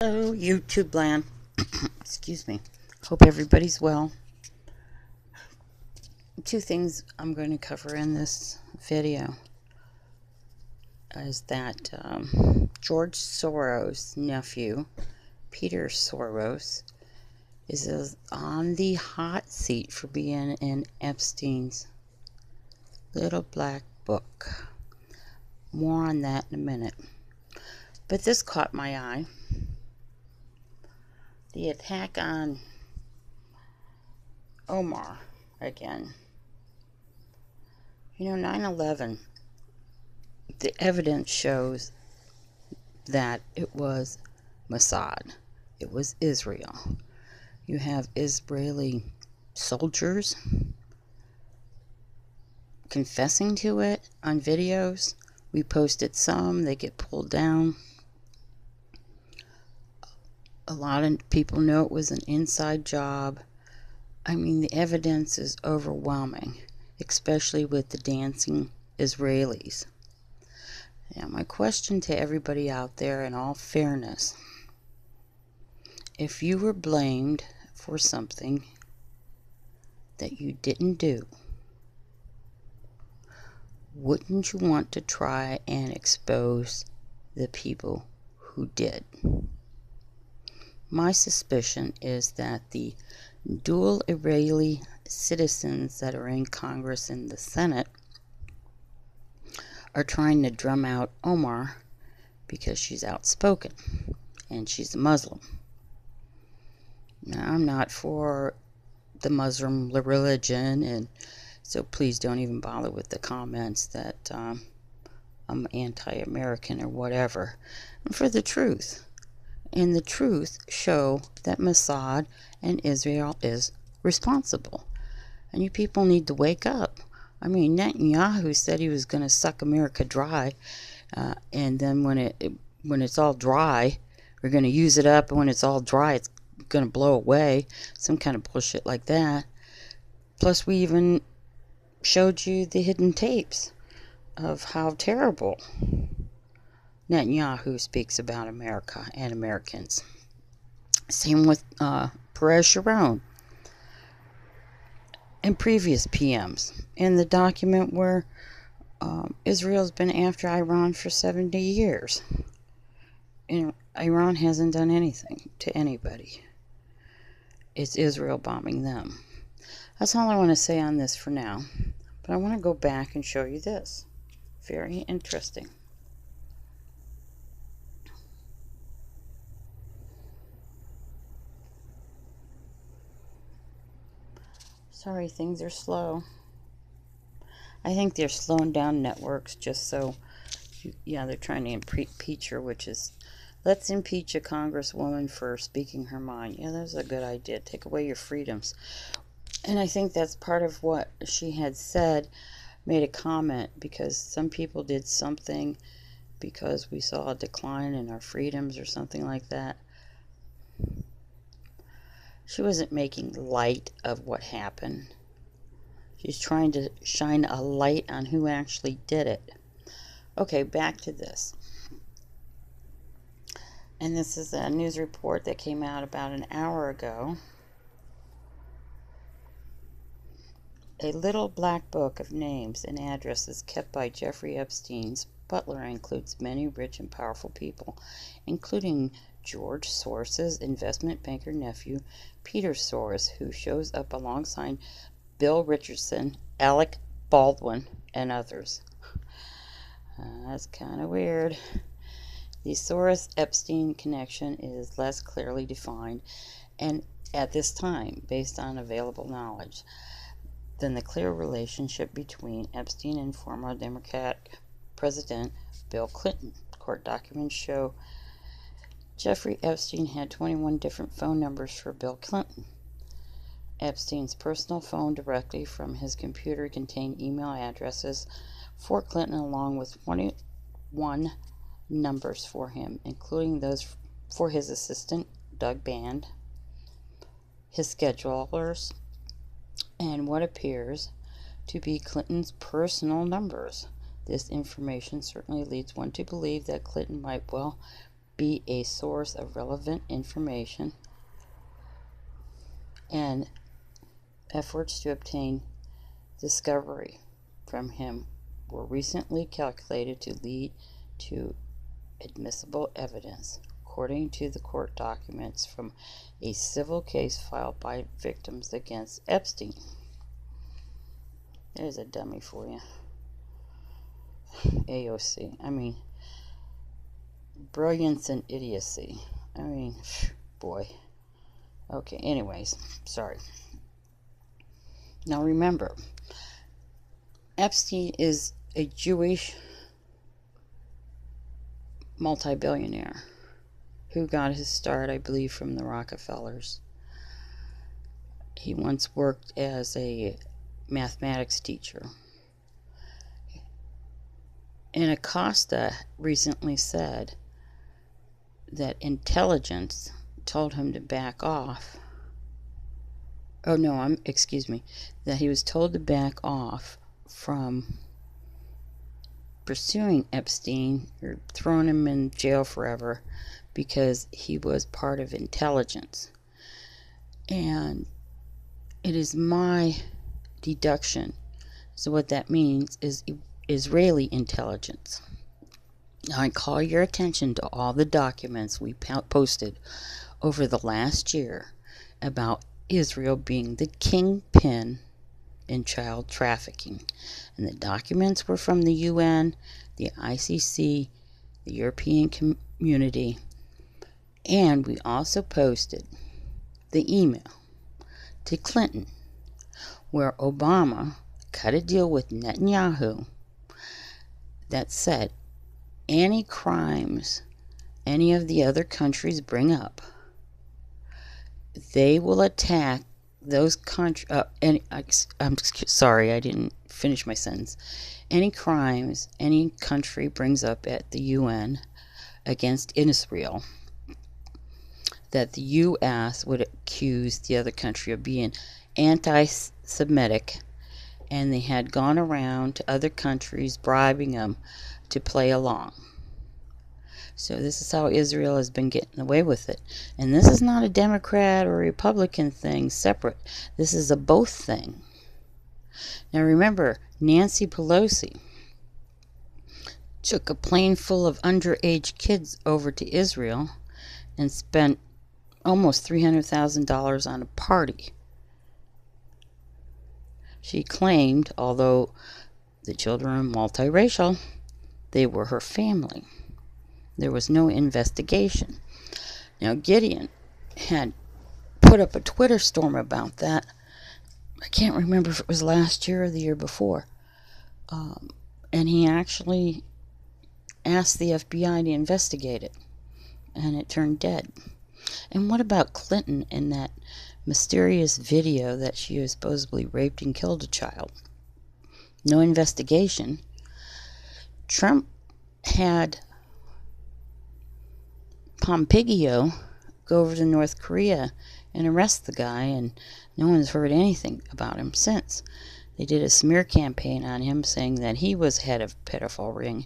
Hello, YouTube land. Excuse me. Hope everybody's well. Two things I'm going to cover in this video is that George Soros' nephew, Peter Soros, is on the hot seat for being in Epstein's little black book. More on that in a minute. But this caught my eye. The attack on Omar again. You know, 9/11, the evidence shows that it was Mossad. It was Israel. You have Israeli soldiers confessing to it on videos. We posted some. They get pulled down. A lot of people know it was an inside job. I mean, the evidence is overwhelming, especially with the dancing Israelis. Now, my question to everybody out there, in all fairness, if you were blamed for something that you didn't do, wouldn't you want to try and expose the people who did? My suspicion is that the dual Israeli citizens that are in Congress and the Senate are trying to drum out Omar because she's outspoken and she's a Muslim. Now, I'm not for the Muslim religion, and so please don't even bother with the comments that I'm anti-American or whatever. And for the truth. And the truth show that Mossad and Israel is responsible. And you people need to wake up. I mean, Netanyahu said he was going to suck America dry, and then when it's all dry, we're going to use it up, and when it's all dry, it's going to blow away. Some kind of bullshit like that. Plus, we even showed you the hidden tapes of how terrible Netanyahu speaks about America and Americans. Same with Peres, Sharon, and previous PMs. In the document where Israel's been after Iran for 70 years. And Iran hasn't done anything to anybody. It's Israel bombing them. That's all I want to say on this for now. But I want to go back and show you this. Very interesting. Sorry, things are slow. I think they're slowing down networks just so, yeah, they're trying to impeach her, which is, let's impeach a congresswoman for speaking her mind. Yeah, that's a good idea. Take away your freedoms. And I think that's part of what she had said, made a comment, because some people did something because we saw a decline in our freedoms or something like that. She wasn't making light of what happened. She's trying to shine a light on who actually did it. Okay, back to this. And this is a news report that came out about an hour ago. A little black book of names and addresses kept by Jeffrey Epstein's butler includes many rich and powerful people, including George Soros' investment banker nephew, Peter Soros, who shows up alongside Bill Richardson, Alec Baldwin, and others. That's kind of weird. The Soros-Epstein connection is less clearly defined, and at this time, based on available knowledge, than the clear relationship between Epstein and former Democratic President Bill Clinton. Court documents show Jeffrey Epstein had 21 different phone numbers for Bill Clinton. Epstein's personal phone directly from his computer contained email addresses for Clinton along with 21 numbers for him, including those for his assistant, Doug Band, his schedulers, and what appears to be Clinton's personal numbers. This information certainly leads one to believe that Clinton might well be a source of relevant information, and efforts to obtain discovery from him were recently calculated to lead to admissible evidence, according to the court documents from a civil case filed by victims against Epstein. There's a dummy for you. AOC. I mean, brilliance and idiocy. I mean, boy. Okay, anyways, sorry. Now remember, Epstein is a Jewish multi-billionaire who got his start, I believe, from the Rockefellers. He once worked as a mathematics teacher. And Acosta recently said that intelligence told him to back off. Oh no, that he was told to back off from pursuing Epstein or throwing him in jail forever because he was part of intelligence. And it is my deduction. So what that means is Israeli intelligence. Now I call your attention to all the documents we posted over the last year about Israel being the kingpin in child trafficking. And the documents were from the UN, the ICC, the European Community, and we also posted the email to Clinton where Obama cut a deal with Netanyahu that said any crimes any of the other countries bring up, they will attack those countries. I'm sorry, I didn't finish my sentence. Any crimes any country brings up at the UN against Israel, that the U.S. would accuse the other country of being anti-Semitic, and they had gone around to other countries bribing them to play along. So this is how Israel has been getting away with it. And this is not a Democrat or Republican thing separate. This is a both thing. Now remember, Nancy Pelosi took a plane full of underage kids over to Israel and spent almost $300,000 on a party. She claimed, although the children are multiracial, they were her family. There was no investigation. Now, Gideon had put up a Twitter storm about that. I can't remember if it was last year or the year before. And he actually asked the FBI to investigate it. And it turned dead. And what about Clinton in that mysterious video that she has supposedly raped and killed a child? No investigation. Trump had Pompeo go over to North Korea and arrest the guy, and no one's heard anything about him since. They did a smear campaign on him saying that he was head of a pedophile ring,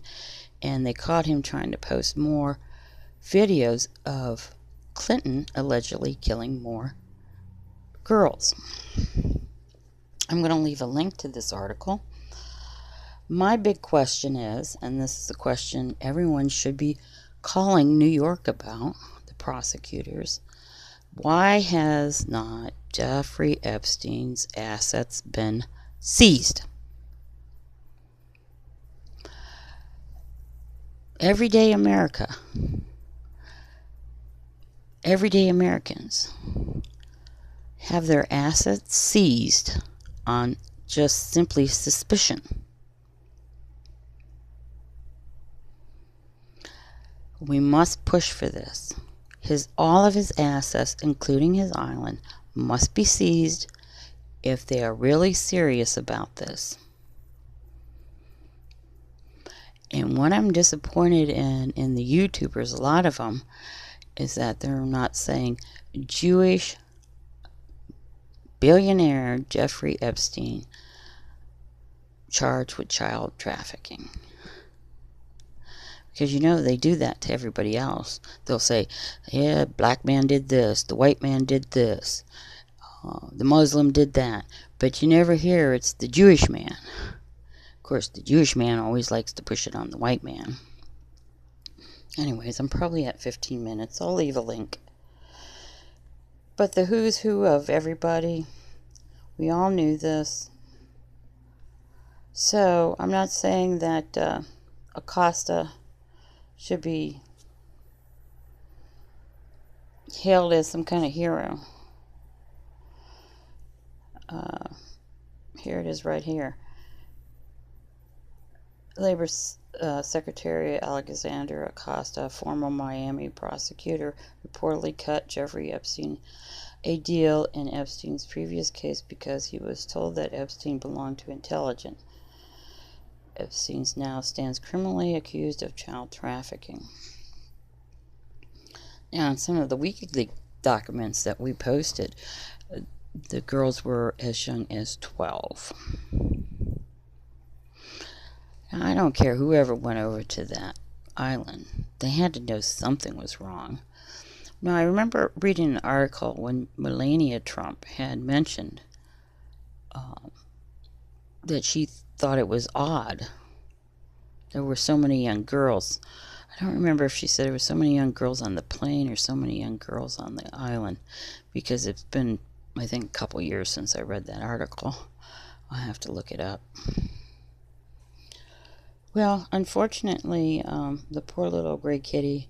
and they caught him trying to post more videos of Clinton allegedly killing more girls. I'm going to leave a link to this article. My big question is, and this is the question everyone should be calling New York about, the prosecutors, why has not Jeffrey Epstein's assets been seized? Everyday America, everyday Americans have their assets seized on just simply suspicion. We must push for this. All of his assets, including his island, must be seized if they are really serious about this. And what I'm disappointed in the YouTubers, a lot of them, is that they're not saying Jewish billionaire Jeffrey Epstein charged with child trafficking. Because, you know, they do that to everybody else. They'll say, yeah, black man did this, the white man did this, the Muslim did that. But you never hear it's the Jewish man. Of course, the Jewish man always likes to push it on the white man. Anyways, I'm probably at 15 minutes. I'll leave a link. But the who's who of everybody, we all knew this. So, I'm not saying that Acosta should be hailed as some kind of hero. Here it is right here. Labor Secretary Alexander Acosta, former Miami prosecutor, reportedly cut Jeffrey Epstein a deal in Epstein's previous case because he was told that Epstein belonged to intelligence. Epstein now stands criminally accused of child trafficking. Now, in some of the WikiLeaks documents that we posted, the girls were as young as 12. Now, I don't care whoever went over to that island. They had to know something was wrong. Now, I remember reading an article when Melania Trump had mentioned that she thought it was odd. There were so many young girls. I don't remember if she said there were so many young girls on the plane or so many young girls on the island, because it's been, I think, a couple years since I read that article. I'll have to look it up. Well, unfortunately, the poor little gray kitty,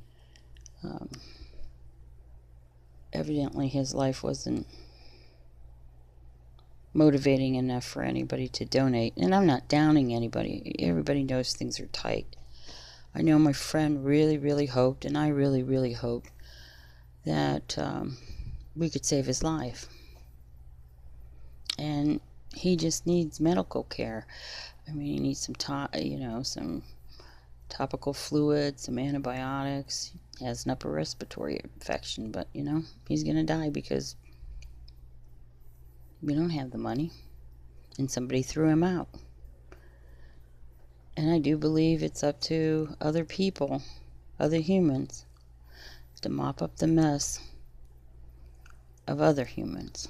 evidently his life wasn't motivating enough for anybody to donate. And I'm not downing anybody. Everybody knows things are tight. I know my friend really, really hoped, and I really, really hoped that we could save his life. And he just needs medical care. I mean, he needs some, some topical fluid, some antibiotics. He has an upper respiratory infection, but, you know, he's going to die because we don't have the money, and somebody threw him out. And I do believe it's up to other people, other humans, to mop up the mess of other humans.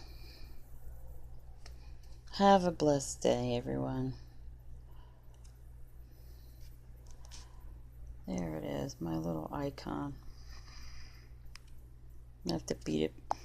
Have a blessed day, everyone. There it is, my little icon. I have to beat it.